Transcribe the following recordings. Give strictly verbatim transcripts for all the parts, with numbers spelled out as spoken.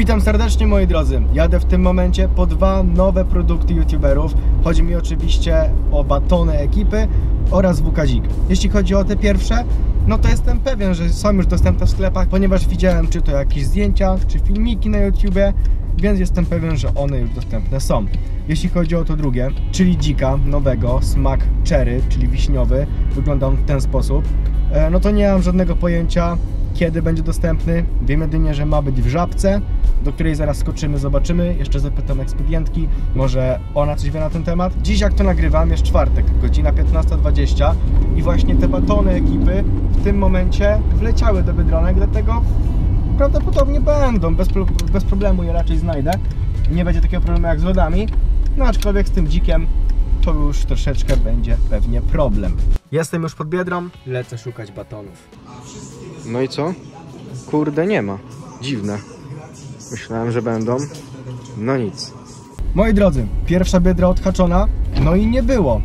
Witam serdecznie moi drodzy, jadę w tym momencie po dwa nowe produkty youtuberów. Chodzi mi oczywiście o batony ekipy oraz W K Dzik. Jeśli chodzi o te pierwsze, no to jestem pewien, że są już dostępne w sklepach, ponieważ widziałem czy to jakieś zdjęcia, czy filmiki na YouTubie, więc jestem pewien, że one już dostępne są. Jeśli chodzi o to drugie, czyli Dzika nowego, smak cherry, czyli wiśniowy, wygląda on w ten sposób, no to nie mam żadnego pojęcia, kiedy będzie dostępny. Wiem jedynie, że ma być w Żabce, do której zaraz skoczymy, zobaczymy. Jeszcze zapytam ekspedientki, może ona coś wie na ten temat. Dziś jak to nagrywam jest czwartek, godzina piętnasta dwadzieścia i właśnie te batony ekipy w tym momencie wleciały do Biedronek, dlatego prawdopodobnie będą, bez, pro, bez problemu je raczej znajdę. Nie będzie takiego problemu jak z lodami, no aczkolwiek z tym dzikiem to już troszeczkę będzie pewnie problem. Jestem już pod Biedrą, lecę szukać batonów. No i co? Kurde, nie ma. Dziwne. Myślałem, że będą. No nic. Moi drodzy, pierwsza Biedra odhaczona, no i nie było.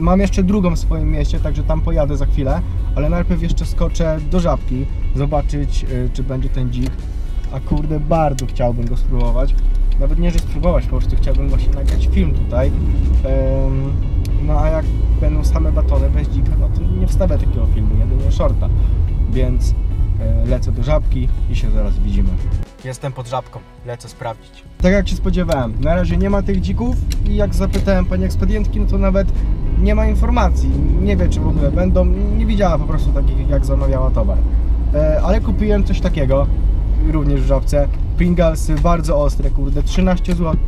Mam jeszcze drugą w swoim mieście, także tam pojadę za chwilę, ale najpierw jeszcze skoczę do Żabki, zobaczyć yy, czy będzie ten dzik. A kurde, bardzo chciałbym go spróbować. Nawet nie, że spróbować, po prostu chciałbym właśnie nagrać film tutaj. Yy, no a jak będą same batony bez dzika, no to nie wstawię takiego filmu, jedynie shorta. Więc lecę do Żabki i się zaraz widzimy. Jestem pod Żabką, lecę sprawdzić. Tak jak się spodziewałem, na razie nie ma tych dzików i jak zapytałem pani ekspedientki, no to nawet nie ma informacji. Nie wie czy w ogóle będą, nie widziała po prostu takich jak zamawiała towar. Ale kupiłem coś takiego, również w Żabce. Pringlesy bardzo ostre, kurde, trzynaście złotych.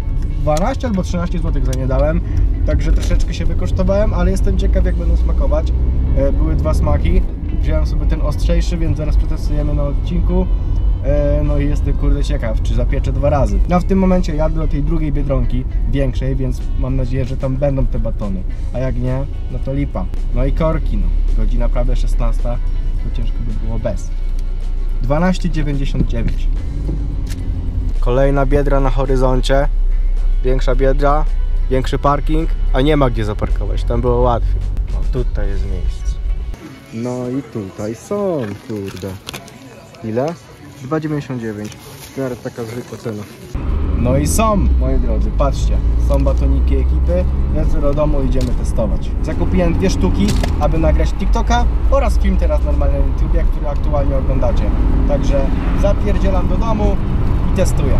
dwanaście albo trzynaście złotych za nie dałem, także troszeczkę się wykosztowałem, ale jestem ciekaw jak będą smakować. Były dwa smaki, wziąłem sobie ten ostrzejszy, więc zaraz przetestujemy na odcinku. No i jestem kurde ciekaw, czy zapieczę dwa razy. No w tym momencie jadę do tej drugiej Biedronki, większej, więc mam nadzieję, że tam będą te batony, a jak nie, no to lipa. No i korki, no, godzina prawie szesnasta, to ciężko by było bez. dwanaście dziewięćdziesiąt dziewięć. Kolejna Biedra na horyzoncie. Większa Biedra, większy parking, a nie ma gdzie zaparkować, tam było łatwiej. No tutaj jest miejsce. No i tutaj są, kurde. Ile? dwa dziewięćdziesiąt dziewięć. Nawet taka zwykła cena. No i są, moi drodzy, patrzcie. Są batoniki ekipy, lecę do domu, idziemy testować. Zakupiłem dwie sztuki, aby nagrać TikToka oraz film teraz normalny na YouTubie, który aktualnie oglądacie. Także zapierdzielam do domu i testuję.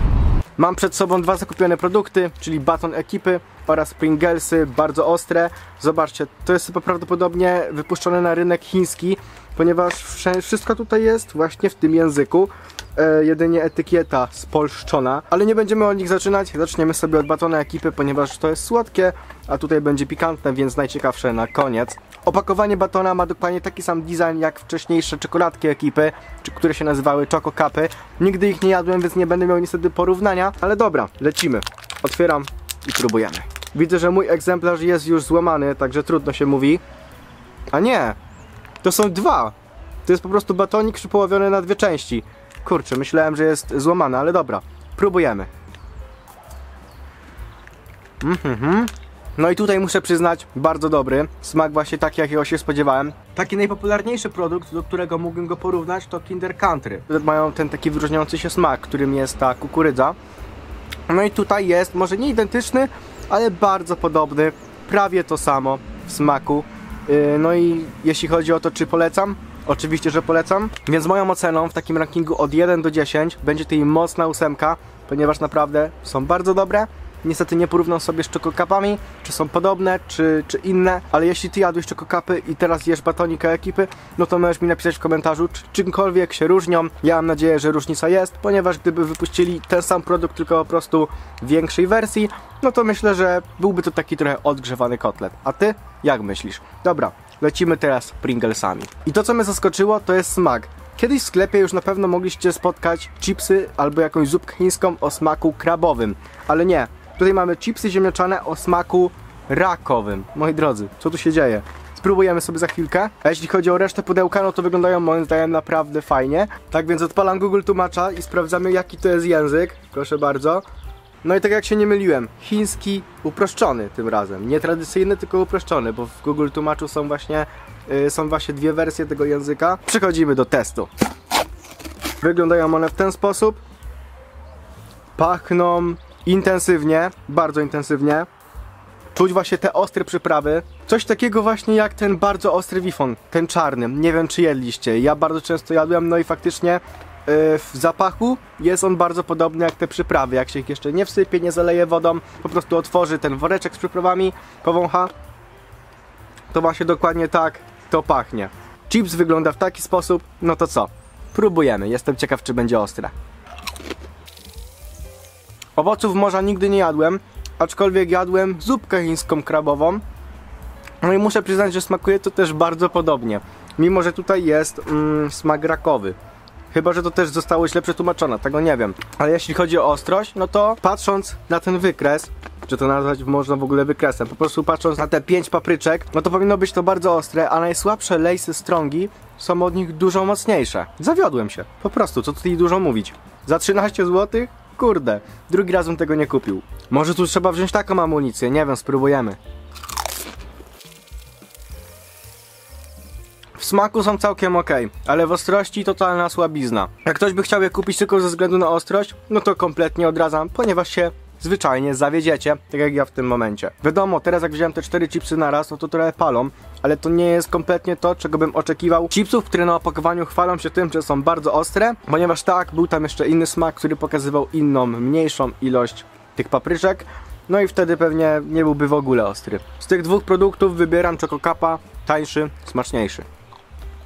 Mam przed sobą dwa zakupione produkty, czyli baton ekipy oraz Pringlesy bardzo ostre. Zobaczcie, to jest prawdopodobnie wypuszczone na rynek chiński, ponieważ wszystko tutaj jest właśnie w tym języku. E, jedynie etykieta spolszczona, ale nie będziemy od nich zaczynać. Zaczniemy sobie od batona ekipy, ponieważ to jest słodkie, a tutaj będzie pikantne, więc najciekawsze na koniec. Opakowanie batona ma dokładnie taki sam design jak wcześniejsze czekoladki ekipy, które się nazywały Choco Kappy. Nigdy ich nie jadłem, więc nie będę miał niestety porównania, ale dobra, lecimy. Otwieram i próbujemy. Widzę, że mój egzemplarz jest już złamany, także trudno się mówi. A nie, to są dwa. To jest po prostu batonik przypołowiony na dwie części. Kurczę, myślałem, że jest złamany, ale dobra, próbujemy. Mhm. No i tutaj muszę przyznać, bardzo dobry. Smak właśnie taki, jakiego się spodziewałem. Taki najpopularniejszy produkt, do którego mógłbym go porównać, to Kinder Country. Mają ten taki wyróżniający się smak, którym jest ta kukurydza. No i tutaj jest, może nie identyczny, ale bardzo podobny. Prawie to samo w smaku. No i jeśli chodzi o to, czy polecam? Oczywiście, że polecam. Więc moją oceną w takim rankingu od jeden do dziesięciu będzie to jej mocna ósemka, ponieważ naprawdę są bardzo dobre. Niestety nie porównam sobie z Choco Kappami, czy są podobne, czy, czy inne, ale jeśli ty jadłeś Choco Kappy i teraz jesz batonika ekipy, no to możesz mi napisać w komentarzu, czy czymkolwiek się różnią. Ja mam nadzieję, że różnica jest, ponieważ gdyby wypuścili ten sam produkt, tylko po prostu w większej wersji, no to myślę, że byłby to taki trochę odgrzewany kotlet. A ty? Jak myślisz? Dobra, lecimy teraz Pringlesami. I to, co mnie zaskoczyło, to jest smak. Kiedyś w sklepie już na pewno mogliście spotkać chipsy albo jakąś zupkę chińską o smaku krabowym, ale nie. Tutaj mamy chipsy ziemniaczane o smaku rakowym. Moi drodzy, co tu się dzieje? Spróbujemy sobie za chwilkę. A jeśli chodzi o resztę pudełka, no to wyglądają moim zdaniem naprawdę fajnie. Tak więc odpalam Google tłumacza i sprawdzamy, jaki to jest język. Proszę bardzo. No i tak jak się nie myliłem, chiński uproszczony tym razem. Nie tradycyjny, tylko uproszczony, bo w Google tłumaczu są właśnie, yy, są właśnie dwie wersje tego języka. Przechodzimy do testu. Wyglądają one w ten sposób. pachną intensywnie, bardzo intensywnie. Czuć właśnie te ostre przyprawy. Coś takiego właśnie jak ten bardzo ostry wifon, ten czarny. Nie wiem, czy jedliście. Ja bardzo często jadłem, no i faktycznie yy, w zapachu jest on bardzo podobny jak te przyprawy. Jak się ich jeszcze nie wsypie, nie zaleje wodą, po prostu otworzy ten woreczek z przyprawami, powącha, to właśnie dokładnie tak to pachnie. Chips wygląda w taki sposób, no to co? Próbujemy, jestem ciekaw, czy będzie ostre. Owoców morza nigdy nie jadłem, aczkolwiek jadłem zupkę chińską krabową. No i muszę przyznać, że smakuje to też bardzo podobnie. Mimo, że tutaj jest mm, smak rakowy. Chyba, że to też zostało źle przetłumaczone, tego nie wiem. Ale jeśli chodzi o ostrość, no to patrząc na ten wykres, czy to nazwać można w ogóle wykresem, po prostu patrząc na te pięć papryczek, no to powinno być to bardzo ostre, a najsłabsze lejsy strongi są od nich dużo mocniejsze. Zawiodłem się, po prostu, co tutaj dużo mówić. Za trzynaście złotych? Kurde, drugi raz bym tego nie kupił. Może tu trzeba wziąć taką amunicję, nie wiem, spróbujemy. W smaku są całkiem ok, ale w ostrości totalna słabizna. Jak ktoś by chciał je kupić tylko ze względu na ostrość, no to kompletnie odradzam, ponieważ się zwyczajnie zawiedziecie, tak jak ja w tym momencie. Wiadomo, teraz jak wziąłem te cztery chipsy naraz, no to trochę palą, ale to nie jest kompletnie to, czego bym oczekiwał. Chipsów, które na opakowaniu chwalą się tym, że są bardzo ostre, ponieważ tak, był tam jeszcze inny smak, który pokazywał inną, mniejszą ilość tych papryczek, no i wtedy pewnie nie byłby w ogóle ostry. Z tych dwóch produktów wybieram Choco Kappa, tańszy, smaczniejszy.